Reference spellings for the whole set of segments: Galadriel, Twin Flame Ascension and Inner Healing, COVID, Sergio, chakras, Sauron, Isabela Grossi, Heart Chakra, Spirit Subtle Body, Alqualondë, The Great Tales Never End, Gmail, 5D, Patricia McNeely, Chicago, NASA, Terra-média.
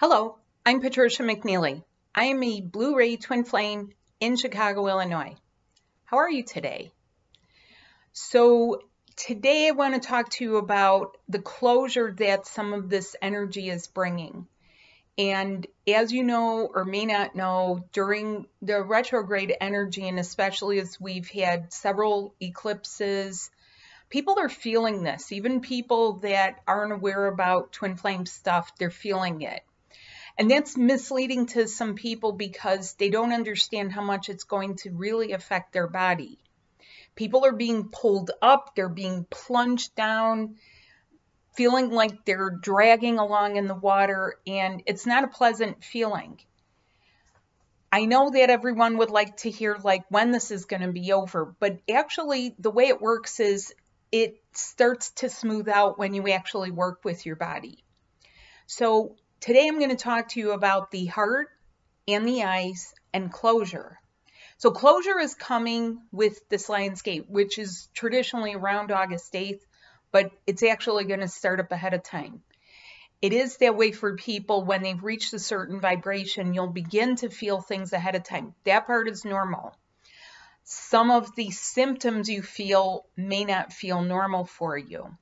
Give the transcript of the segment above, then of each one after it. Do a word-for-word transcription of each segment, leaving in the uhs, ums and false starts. Hello, I'm Patricia McNeely. I am a Blu-ray Twin Flame in Chicago, Illinois. How are you today? So today I want to talk to you about the closure that some of this energy is bringing. And as you know, or may not know, during the retrograde energy, and especially as we've had several eclipses, people are feeling this. Even people that aren't aware about Twin Flame stuff, they're feeling it. And that's misleading to some people because they don't understand how much it's going to really affect their body. People are being pulled up, they're being plunged down, feeling like they're dragging along in the water, and it's not a pleasant feeling. I know that everyone would like to hear like when this is going to be over, but actually the way it works is it starts to smooth out when you actually work with your body. So today I'm going to talk to you about the heart and the eyes and closure. So closure is coming with this landscape, which is traditionally around August eighth, but it's actually going to start up ahead of time. It is that way for people when they've reached a certain vibration, you'll begin to feel things ahead of time. That part is normal. Some of the symptoms you feel may not feel normal for you.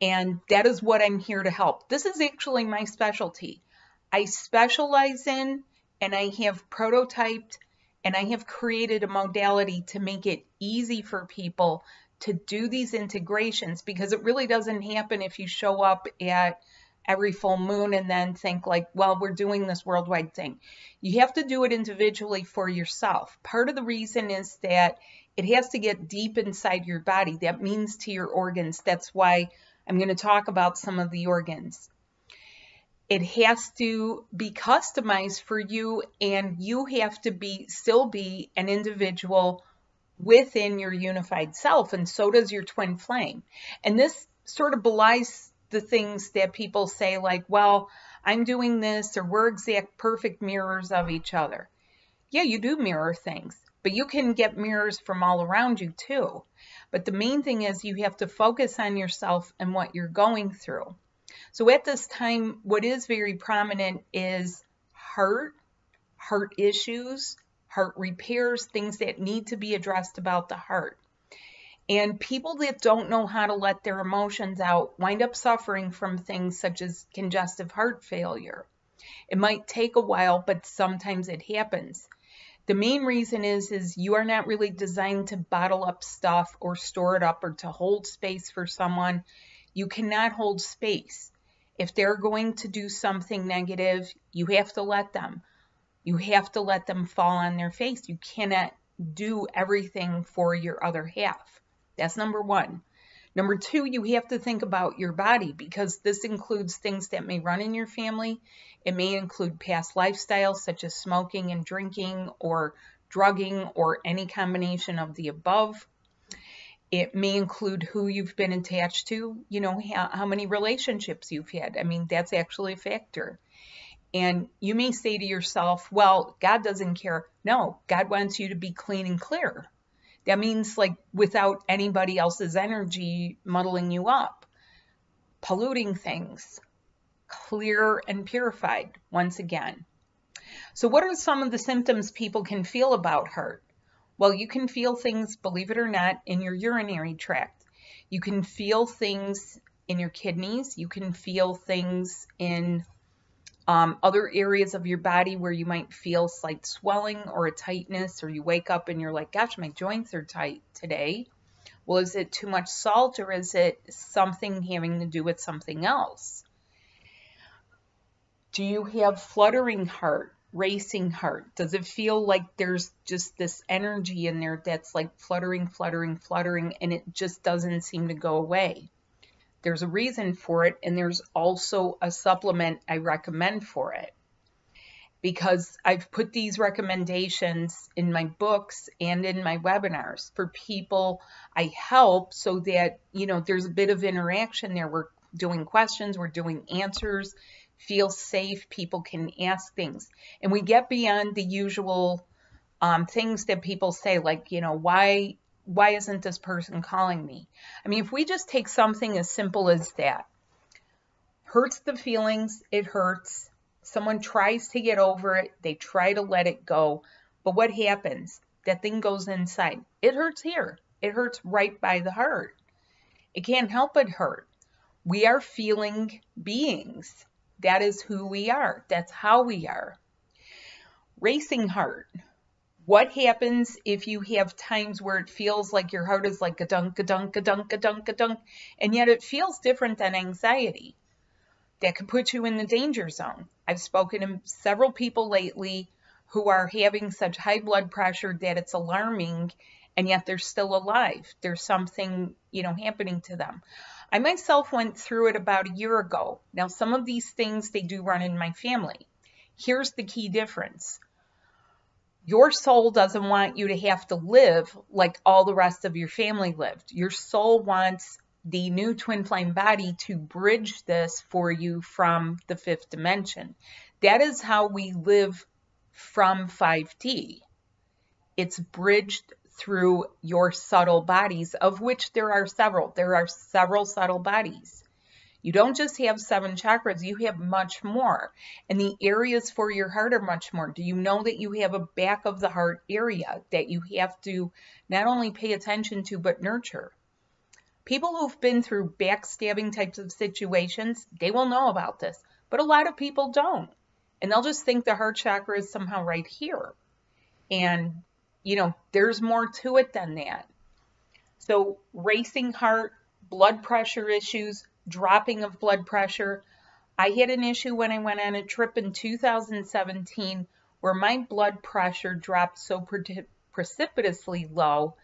And that is what I'm here to help. This is actually my specialty. I specialize in, and I have prototyped, and I have created a modality to make it easy for people to do these integrations, because it really doesn't happen if you show up at every full moon and then think like, well, we're doing this worldwide thing. You have to do it individually for yourself. Part of the reason is that it has to get deep inside your body. That means to your organs. That's why I'm going to talk about some of the organs. It has to be customized for you, and you have to be still be an individual within your unified self, and so does your twin flame. And this sort of belies the things that people say like, well, I'm doing this, or we're exact perfect mirrors of each other. Yeah, you do mirror things, but you can get mirrors from all around you too. But the main thing is you have to focus on yourself and what you're going through. So at this time, what is very prominent is heart, heart issues, heart repairs, things that need to be addressed about the heart. And people that don't know how to let their emotions out wind up suffering from things such as congestive heart failure. It might take a while, but sometimes it happens. The main reason is, is you are not really designed to bottle up stuff or store it up or to hold space for someone. You cannot hold space. If they're going to do something negative, you have to let them. You have to let them fall on their face. You cannot do everything for your other half. That's number one. Number two, you have to think about your body, because this includes things that may run in your family. It may include past lifestyles such as smoking and drinking or drugging or any combination of the above. It may include who you've been attached to, you know, how, how many relationships you've had. I mean, that's actually a factor. And you may say to yourself, well, God doesn't care. No, God wants you to be clean and clear. That means like without anybody else's energy muddling you up, polluting things, clear and purified once again. So what are some of the symptoms people can feel about heart? Well, you can feel things, believe it or not, in your urinary tract. You can feel things in your kidneys. You can feel things in Um, other areas of your body where you might feel slight swelling or a tightness, or you wake up and you're like, gosh, my joints are tight today. Well, is it too much salt, or is it something having to do with something else? Do you have fluttering heart, racing heart? Does it feel like there's just this energy in there that's like fluttering, fluttering, fluttering, and it just doesn't seem to go away? There's a reason for it, and there's also a supplement I recommend for it, because I've put these recommendations in my books and in my webinars for people I help, so that, you know, there's a bit of interaction there. We're doing questions, we're doing answers, feel safe, people can ask things. And we get beyond the usual um, things that people say, like, you know, why... Why isn't this person calling me? I mean, if we just take something as simple as that, hurts the feelings, it hurts, Someone tries to get over it. They try to let it go. But what happens? That thing goes inside. It hurts here. It hurts right by the heart. It can't help but hurt. We are feeling beings. That is who we are. That's how we are. Racing heart. What happens if you have times where it feels like your heart is like a dunk, a dunk, a dunk, a dunk, a dunk, and yet it feels different than anxiety? That can put you in the danger zone. I've spoken to several people lately who are having such high blood pressure that it's alarming, and yet they're still alive. There's something, you know, happening to them. I myself went through it about a year ago. Now, some of these things, they do run in my family. Here's the key difference. Your soul doesn't want you to have to live like all the rest of your family lived. Your soul wants the new twin flame body to bridge this for you from the fifth dimension. That is how we live from five D. It's bridged through your subtle bodies, of which there are several. There are several subtle bodies. You don't just have seven chakras, you have much more. And the areas for your heart are much more. Do you know that you have a back of the heart area that you have to not only pay attention to, but nurture? People who've been through backstabbing types of situations, they will know about this. But a lot of people don't. And they'll just think the heart chakra is somehow right here. And, you know, there's more to it than that. So racing heart, blood pressure issues, dropping of blood pressure. I had an issue when I went on a trip in two thousand seventeen where my blood pressure dropped so pre- precipitously low.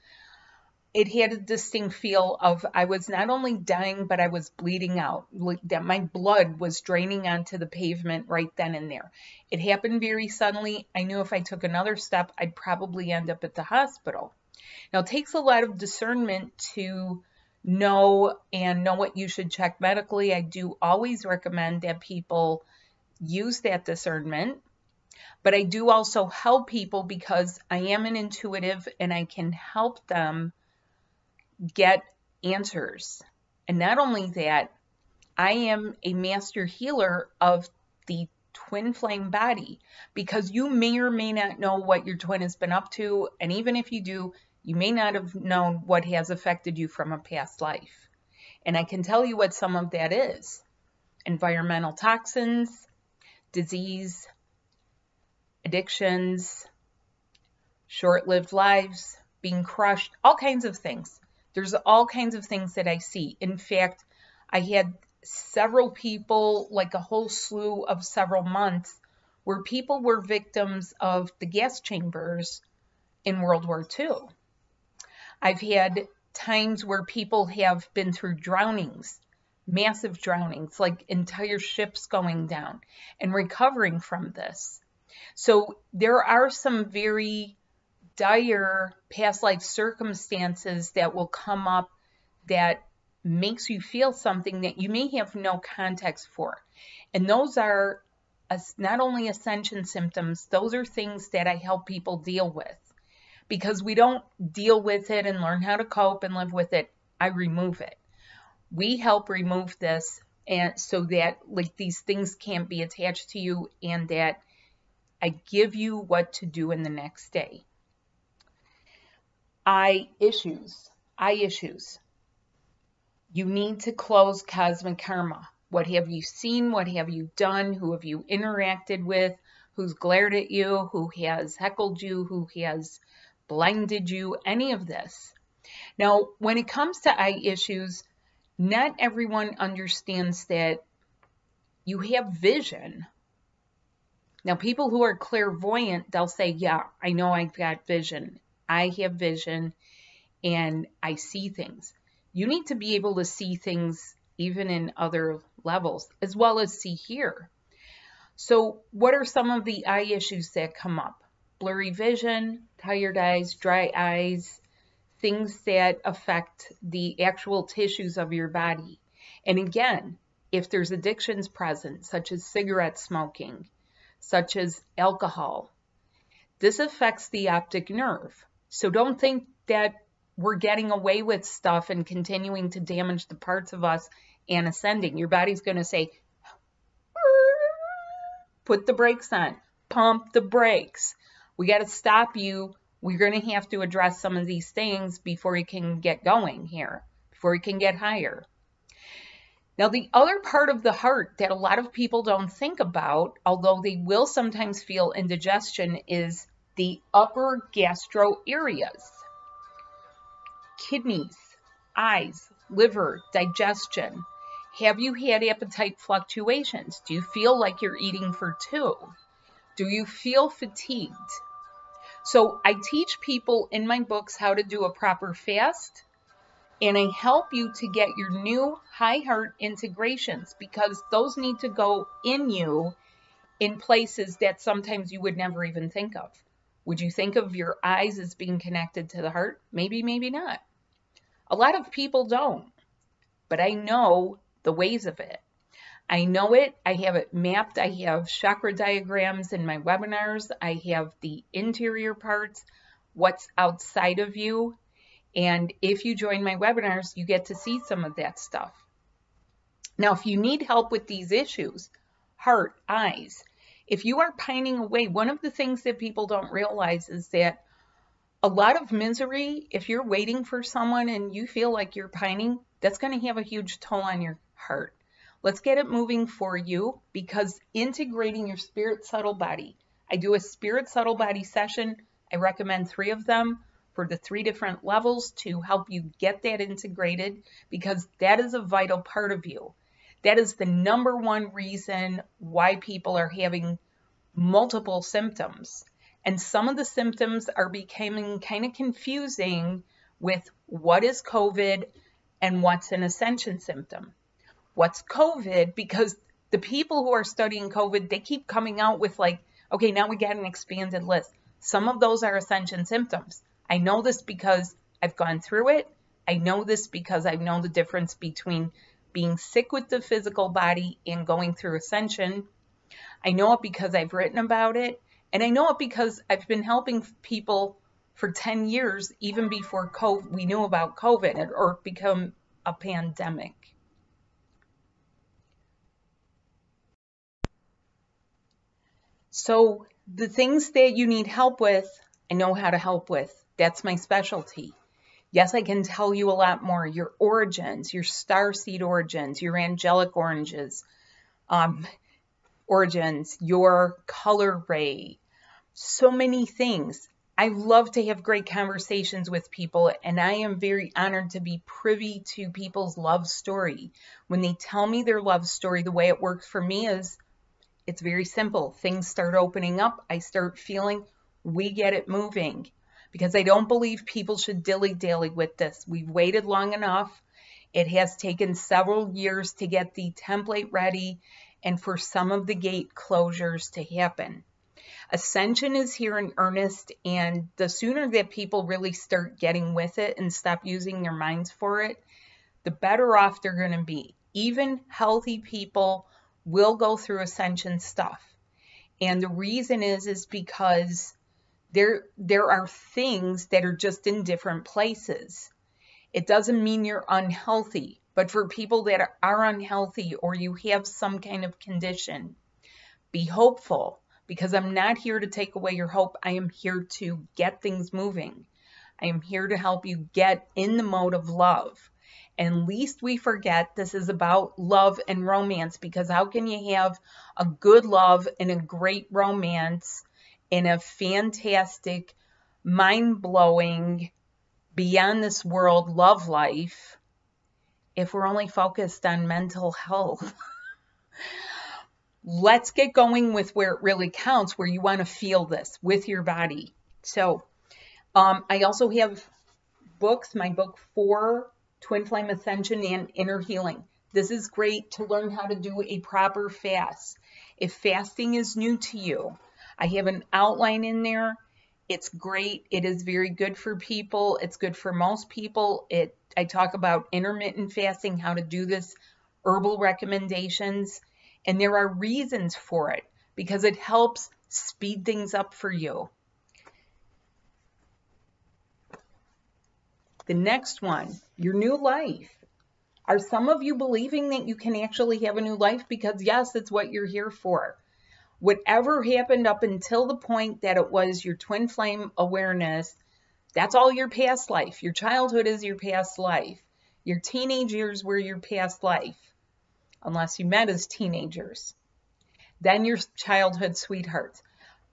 It had a distinct feel of I was not only dying, but I was bleeding out, like that my blood was draining onto the pavement right then and there. It happened very suddenly. I knew if I took another step, I'd probably end up at the hospital. Now, it takes a lot of discernment to know and know what you should check medically. I do always recommend that people use that discernment, but I do also help people because I am an intuitive and I can help them get answers. And not only that, I am a master healer of the twin flame body because you may or may not know what your twin has been up to, and even if you do, you may not have known what has affected you from a past life. And I can tell you what some of that is. Environmental toxins, disease, addictions, short-lived lives, being crushed, all kinds of things. There's all kinds of things that I see. In fact, I had several people, like a whole slew of several months, where people were victims of the gas chambers in World War Two. I've had times where people have been through drownings, massive drownings, like entire ships going down, and recovering from this. So there are some very dire past life circumstances that will come up that makes you feel something that you may have no context for. And those are not only ascension symptoms, those are things that I help people deal with. Because we don't deal with it and learn how to cope and live with it. I remove it. We help remove this and so that like these things can't be attached to you and that I give you what to do in the next day. Eye issues. Eye issues. You need to close cosmic karma. What have you seen? What have you done? Who have you interacted with? Who's glared at you? Who has heckled you? Who has blinded you, any of this. Now, when it comes to eye issues, not everyone understands that you have vision. Now, people who are clairvoyant, they'll say, yeah, I know I've got vision. I have vision and I see things. You need to be able to see things even in other levels, as well as see here. So what are some of the eye issues that come up? Blurry vision, tired eyes, dry eyes, things that affect the actual tissues of your body. And again, if there's addictions present, such as cigarette smoking, such as alcohol, this affects the optic nerve. So don't think that we're getting away with stuff and continuing to damage the parts of us and ascending. Your body's going to say, put the brakes on, pump the brakes. We got to stop you. We're going to have to address some of these things before you can get going here, before you can get higher. Now, the other part of the heart that a lot of people don't think about, although they will sometimes feel indigestion, is the upper gastro areas, kidneys, eyes, liver, digestion. Have you had appetite fluctuations? Do you feel like you're eating for two? Do you feel fatigued? So I teach people in my books how to do a proper fast, and I help you to get your new high heart integrations, because those need to go in you in places that sometimes you would never even think of. Would you think of your eyes as being connected to the heart? Maybe, maybe not. A lot of people don't, but I know the ways of it. I know it. I have it mapped. I have chakra diagrams in my webinars. I have the interior parts, what's outside of you. And if you join my webinars, you get to see some of that stuff. Now, if you need help with these issues, heart, eyes, if you are pining away, one of the things that people don't realize is that a lot of misery, if you're waiting for someone and you feel like you're pining, that's going to have a huge toll on your heart. Let's get it moving for you, because integrating your spirit subtle body, I do a spirit subtle body session. I recommend three of them for the three different levels to help you get that integrated, because that is a vital part of you. That is the number one reason why people are having multiple symptoms. And some of the symptoms are becoming kind of confusing with what is COVID and what's an ascension symptom. What's COVID? Because the people who are studying COVID, they keep coming out with like, okay, now we got an expanded list. Some of those are ascension symptoms. I know this because I've gone through it. I know this because I know the difference between being sick with the physical body and going through ascension. I know it because I've written about it. And I know it because I've been helping people for ten years, even before COVID, we knew about COVID or become a pandemic. So the things that you need help with, I know how to help with. That's my specialty. Yes, I can tell you a lot more. Your origins, your starseed origins, your angelic oranges, um, origins, your color ray, so many things. I love to have great conversations with people, and I am very honored to be privy to people's love story. When they tell me their love story, the way it works for me is it's very simple. Things start opening up. I start feeling we get it moving, because I don't believe people should dilly-dally with this. We've waited long enough. It has taken several years to get the template ready and for some of the gate closures to happen. Ascension is here in earnest, and the sooner that people really start getting with it and stop using their minds for it, the better off they're going to be. Even healthy people will go through ascension stuff. And the reason is, is because there, there are things that are just in different places. It doesn't mean you're unhealthy, but for people that are unhealthy or you have some kind of condition, be hopeful, because I'm not here to take away your hope. I am here to get things moving. I am here to help you get in the mode of love. And least we forget, this is about love and romance, because how can you have a good love and a great romance in a fantastic, mind-blowing, beyond this world love life if we're only focused on mental health? Let's get going with where it really counts, where you want to feel this with your body. So um, I also have books, my book for Twin Flame Ascension and Inner Healing. This is great to learn how to do a proper fast. If fasting is new to you, I have an outline in there. It's great. It is very good for people. It's good for most people. It, I talk about intermittent fasting, how to do this, herbal recommendations, and there are reasons for it, because it helps speed things up for you. The next one, your new life. Are some of you believing that you can actually have a new life? Because yes, it's what you're here for. whatever happened up until the point that it was your twin flame awareness, that's all your past life. Your childhood is your past life. Your teenage years were your past life, unless you met as teenagers. Then your childhood sweethearts.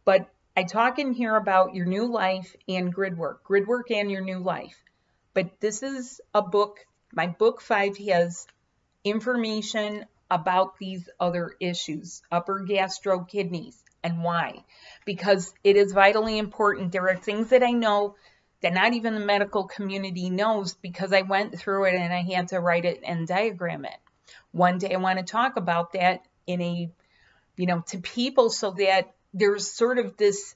But I talk in here about your new life and grid work, grid work and your new life. But this is a book, my book five has information about these other issues, upper gastro kidneys, and why. Because it is vitally important. There are things that I know that not even the medical community knows because I went through it and I had to write it and diagram it. One day I want to talk about that in a, you know, to people so that there's sort of this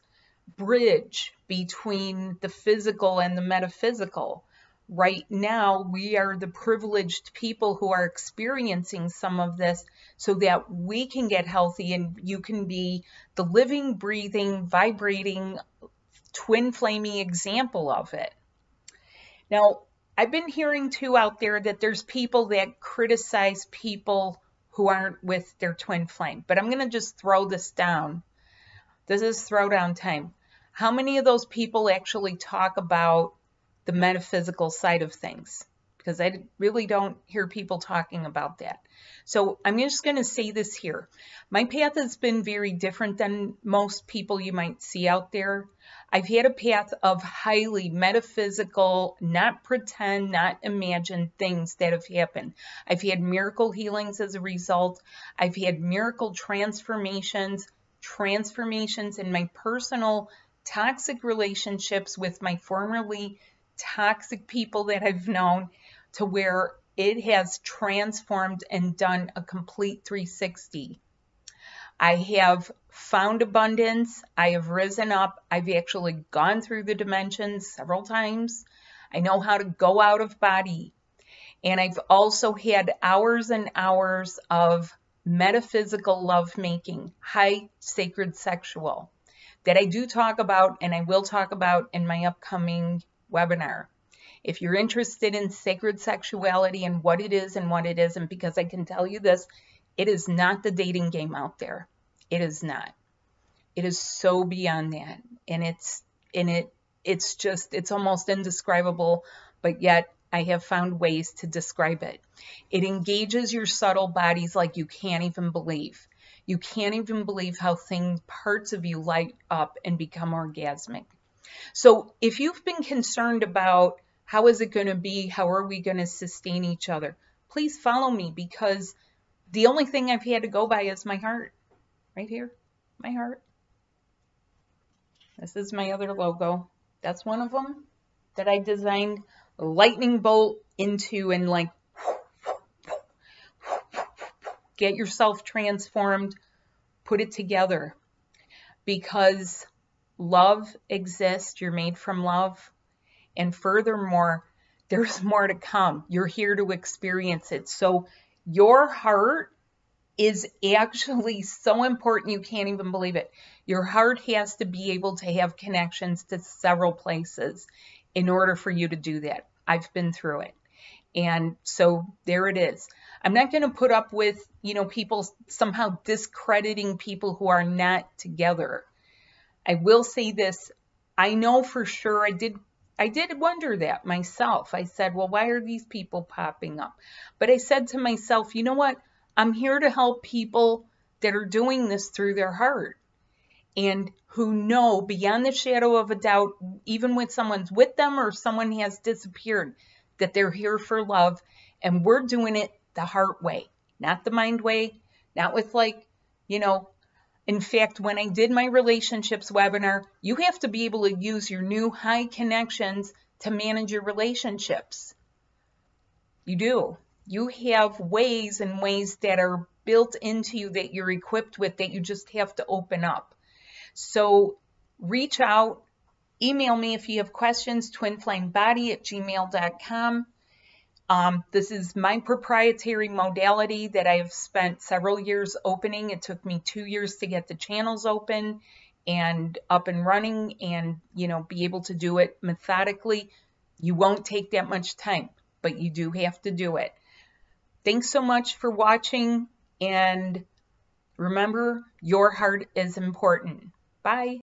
bridge between the physical and the metaphysical. Right now, we are the privileged people who are experiencing some of this so that we can get healthy and you can be the living, breathing, vibrating, twin flamey example of it. Now, I've been hearing too out there that there's people that criticize people who aren't with their twin flame, but I'm going to just throw this down. This is throwdown time. How many of those people actually talk about the metaphysical side of things, because I really don't hear people talking about that. So I'm just going to say this here. My path has been very different than most people you might see out there. I've had a path of highly metaphysical, not pretend, not imagined things that have happened. I've had miracle healings as a result. I've had miracle transformations, transformations in my personal toxic relationships with my formerly toxic people that I've known, to where it has transformed and done a complete three sixty. I have found abundance. I have risen up. I've actually gone through the dimensions several times. I know how to go out of body. And I've also had hours and hours of metaphysical lovemaking, high sacred sexual, that I do talk about and I will talk about in my upcoming webinar. If you're interested in sacred sexuality and what it is and what it isn't, because I can tell you this, it is not the dating game out there. It is not. It is so beyond that. And it's and it it's just it's almost indescribable, but yet I have found ways to describe it. It engages your subtle bodies like you can't even believe. You can't even believe how things, parts of you light up and become orgasmic. So if you've been concerned about how is it going to be, how are we going to sustain each other, please follow me, because the only thing I've had to go by is my heart. Right here, my heart. This is my other logo. That's one of them that I designed a lightning bolt into, and like, get yourself transformed, put it together, because love exists. You're made from love. And furthermore, there's more to come. You're here to experience it. So your heart is actually so important. You can't even believe it. Your heart has to be able to have connections to several places in order for you to do that. I've been through it. And so there it is. I'm not going to put up with, you know, people somehow discrediting people who are not together. I will say this, I know for sure, I did I did wonder that myself. I said, well, why are these people popping up? But I said to myself, you know what? I'm here to help people that are doing this through their heart and who know beyond the shadow of a doubt, even when someone's with them or someone has disappeared, that they're here for love, and we're doing it the heart way, not the mind way, not with, like, you know, in fact, when I did my relationships webinar, you have to be able to use your new high connections to manage your relationships. You do. You have ways and ways that are built into you that you're equipped with that you just have to open up. So reach out, email me if you have questions, twin flame body at gmail dot com. Um, this is my proprietary modality that I have spent several years opening. It took me two years to get the channels open and up and running and, you know, be able to do it methodically. You won't take that much time, but you do have to do it. Thanks so much for watching, and Remember, your heart is important. Bye.